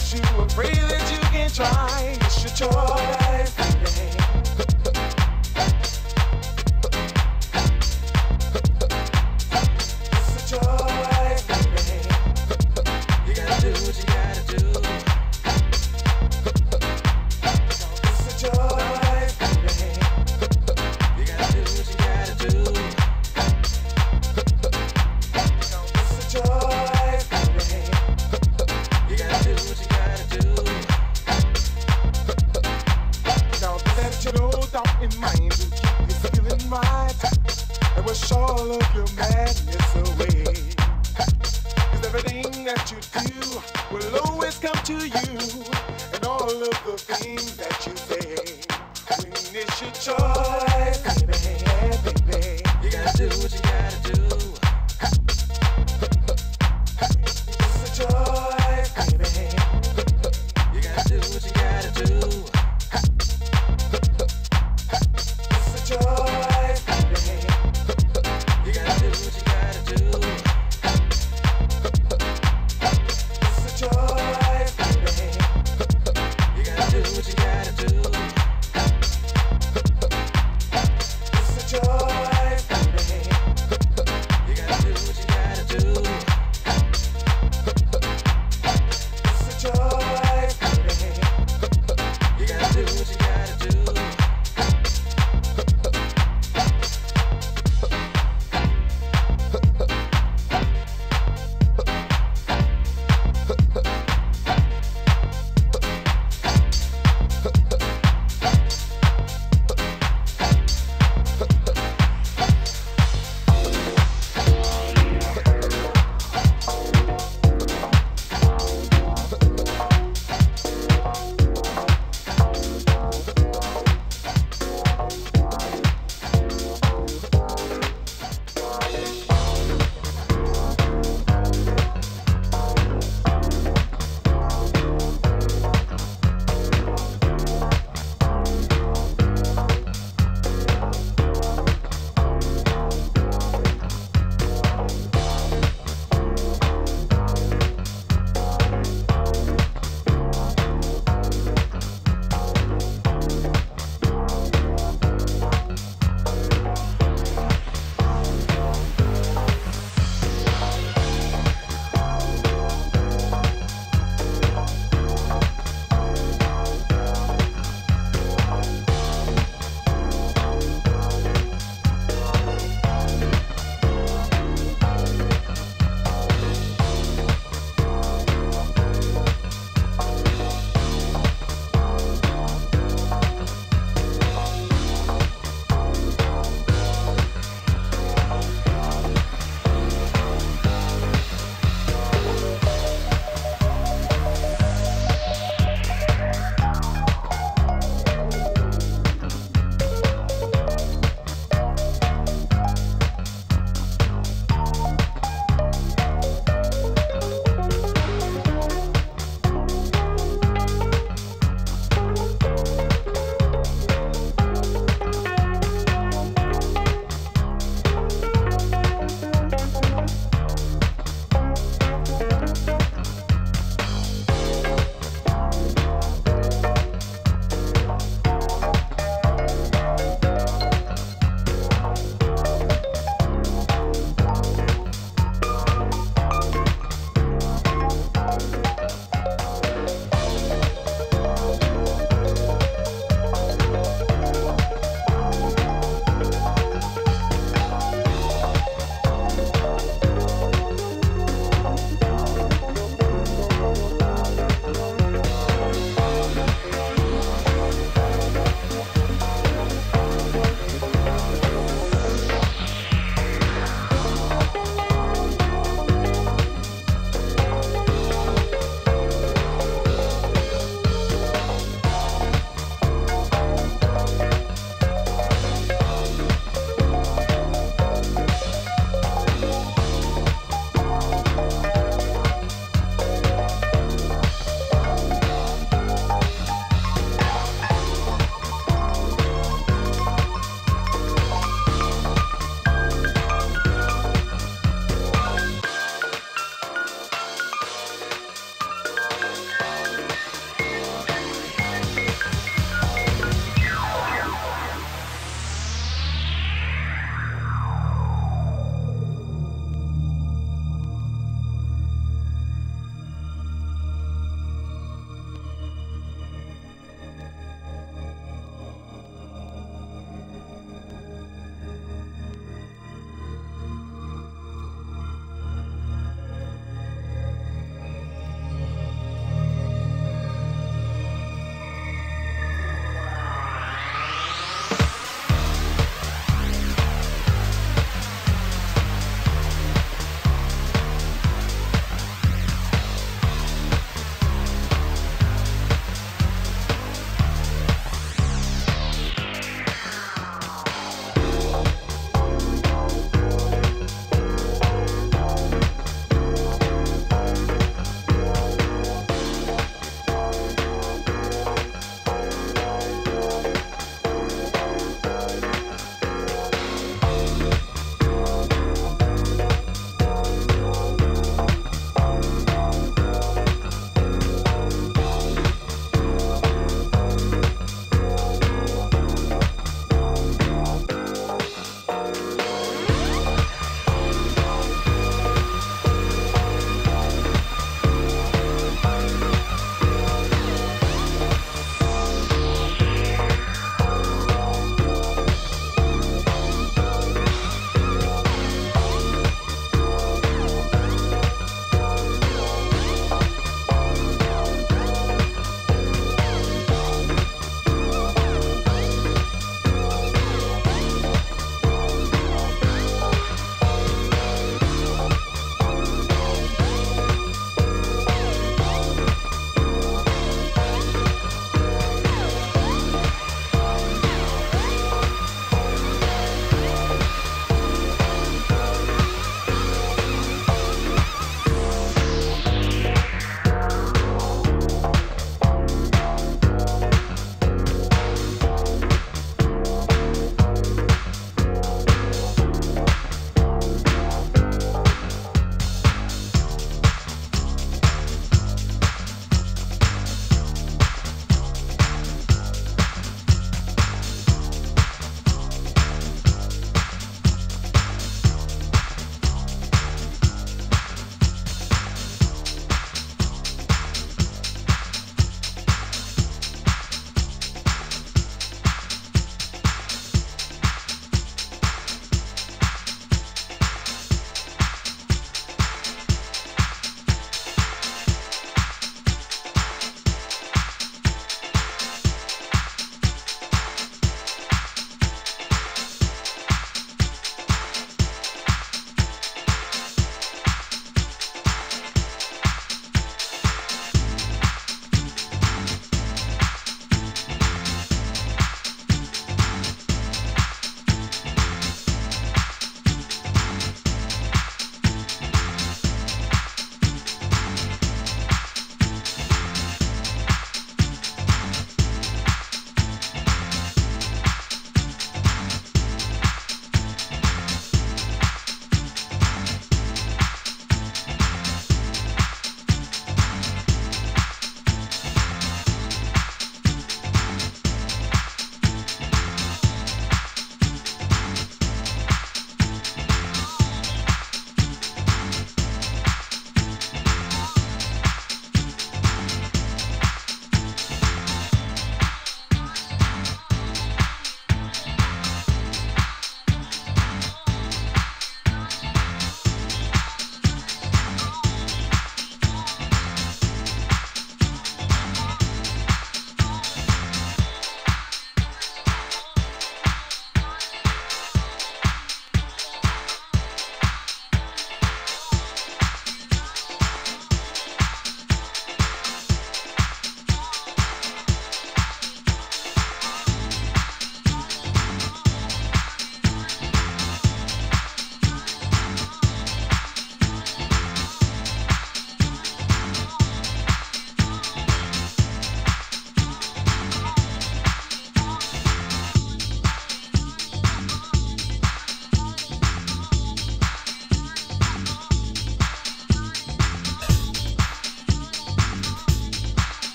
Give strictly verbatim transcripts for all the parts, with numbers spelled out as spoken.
that you are free, that you can try. It's your choice. It's your choice, baby. You gotta do what you gotta do. It's your choice, baby. You gotta do what you gotta do. It's your choice, baby. You gotta do what you gotta do. Now that you know down in mind, you're feeling right. I wish all of your madness away, 'cause everything that you do will always come to you, and all of the things that you say. When it's your choice, baby, baby, you gotta do what you gotta do. It's your choice, baby, you gotta do what you gotta do. It's your choice. What you gotta do.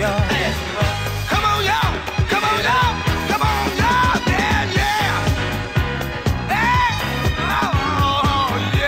y'all. Hey. Come on, y'all. Come on, y'all. Come on, y'all. Man, yeah. Hey. Oh, yeah.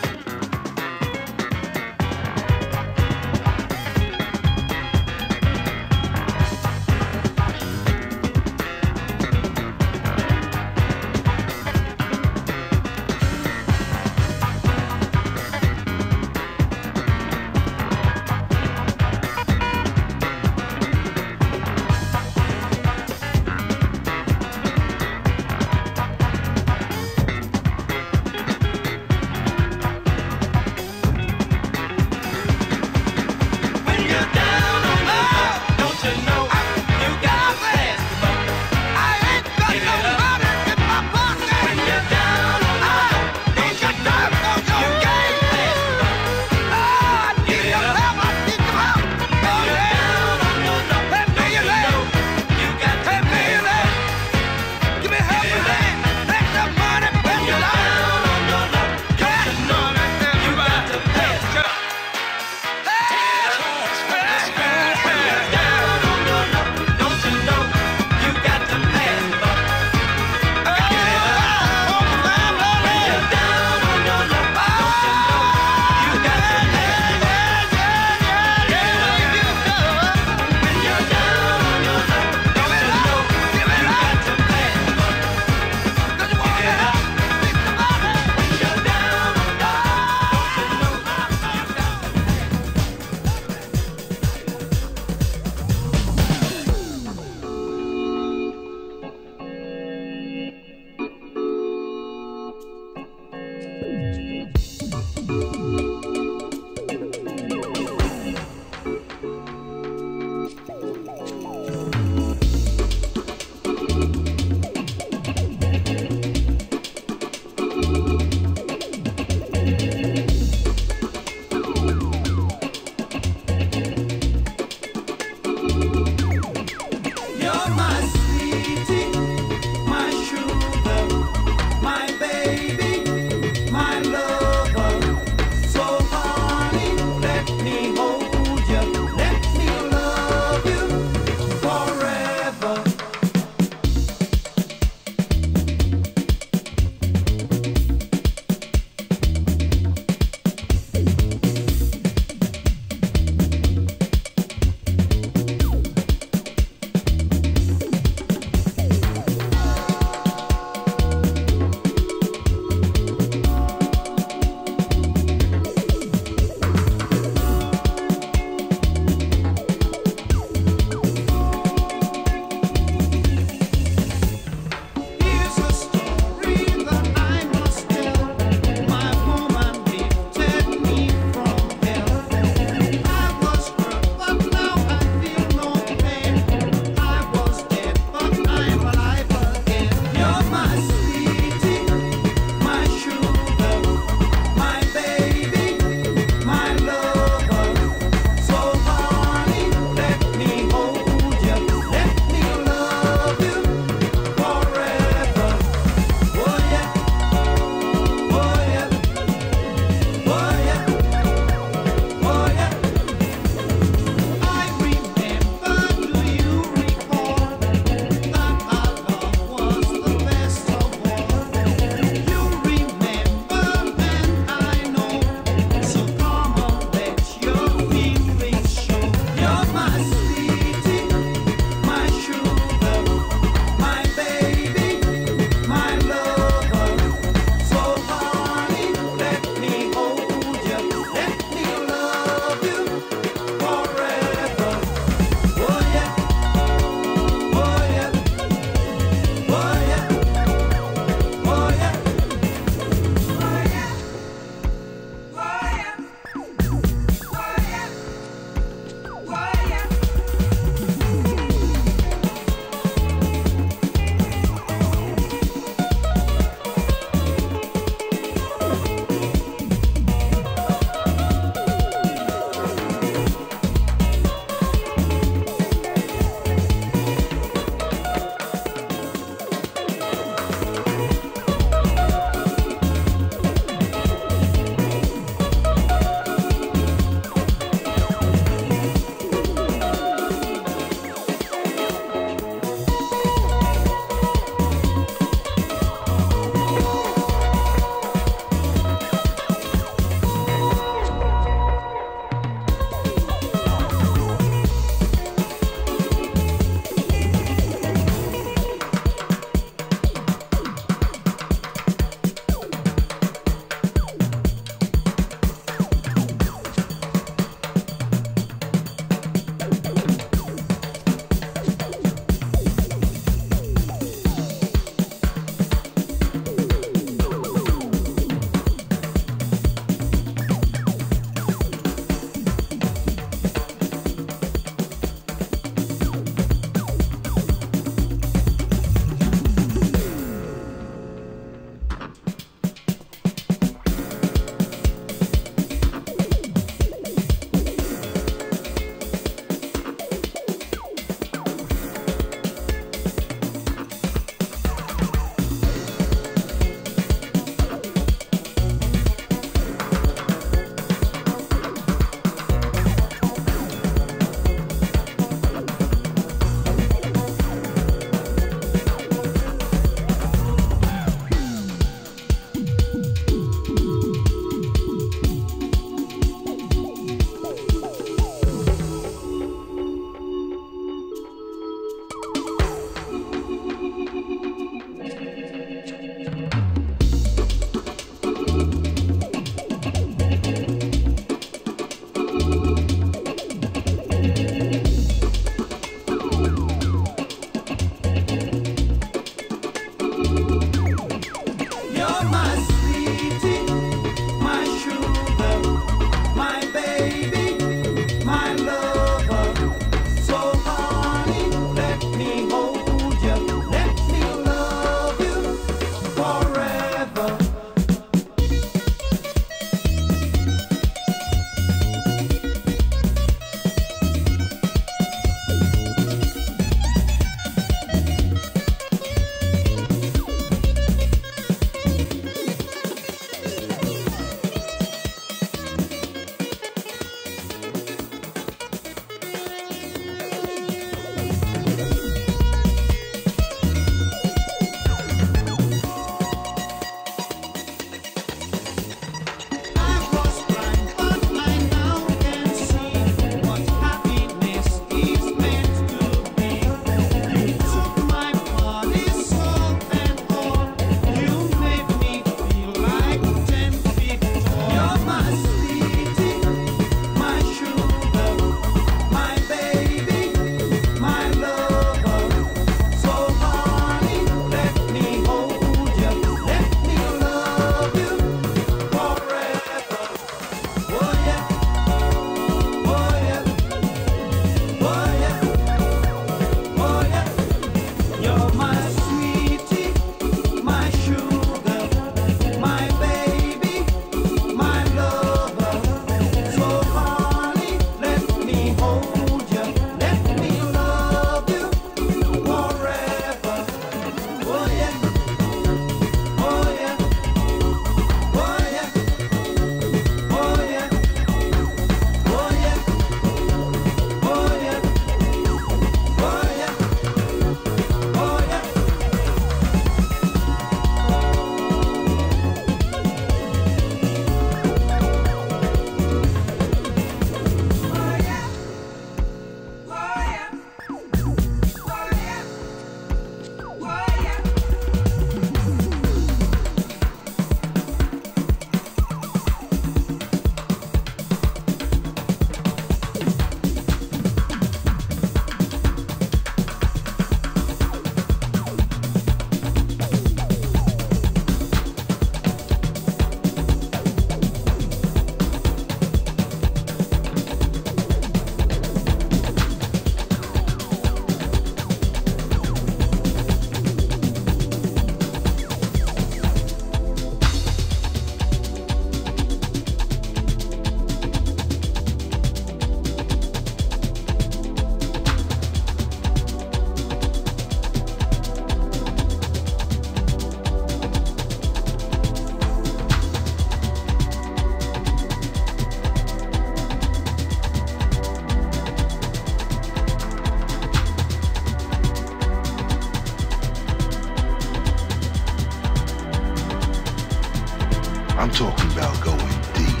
talking about going deep,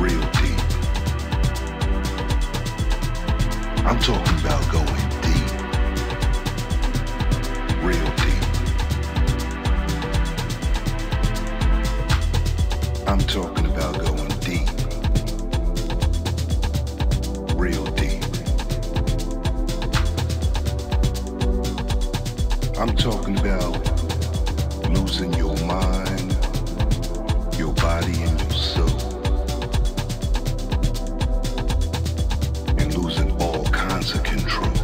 real deep. I'm talking about going deep, real deep. I'm talking about going deep, real deep. I'm talking about losing your mind, your body, and your soul, and losing all kinds of control.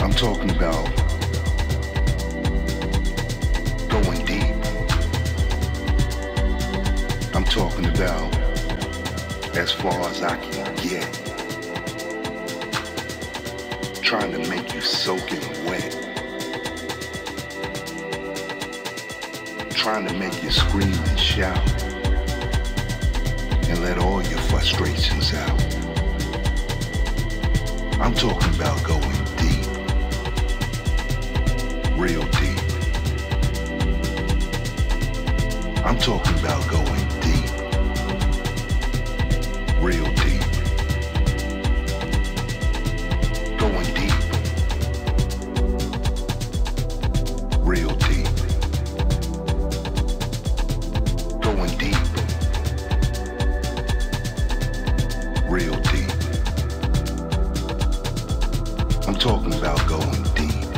I'm talking about going deep. I'm talking about as far as I can get, trying to make you soaking wet. Trying to make you scream and shout and let all your frustrations out. I'm talking about going deep, real deep. I'm talking about going deep, real deep. Going deep, real deep. Talking about going deep.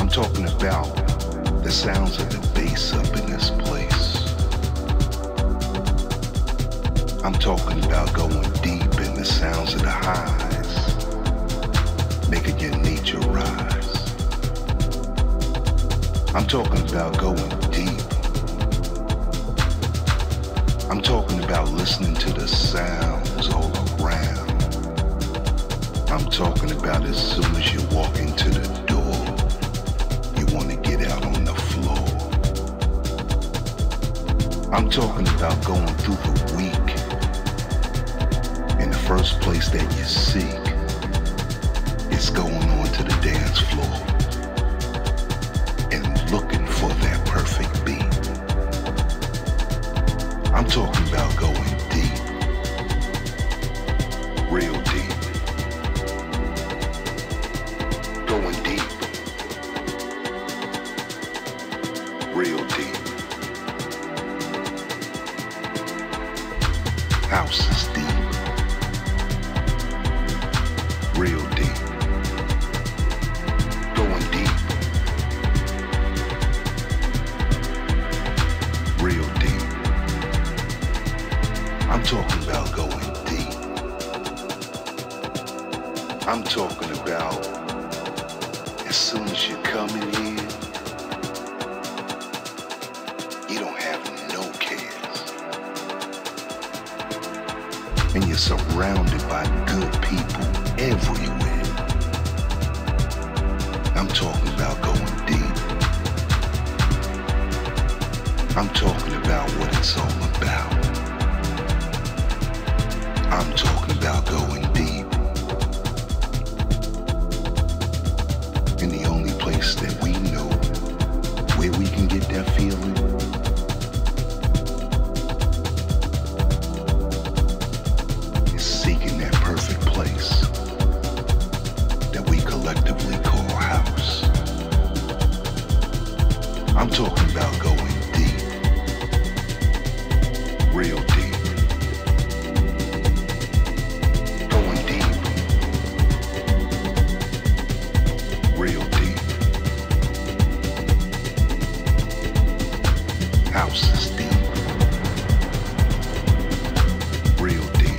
I'm talking about the sounds of the bass up in this place. I'm talking about going deep in the sounds of the highs, making your nature rise. I'm talking about going deep. I'm talking about listening to the sounds all around. I'm talking about as soon as you walk into the door, you want to get out on the floor. I'm talking about going through the week, and the first place that you seek is going on to the dance floor and looking for that perfect beat. I'm talking about going deep, real deep. House is deep, real deep, going deep, real deep. I'm talking about going deep. I'm talking about as soon as you're coming in, you don't have no care. And you're surrounded by good people everywhere. I'm talking about going deep. I'm talking about what it's all about. I'm talking about going deep. And the only place that we know where we can get that feeling, collectively call house. I'm talking about going deep, real deep, going deep, real deep. House is deep, real deep.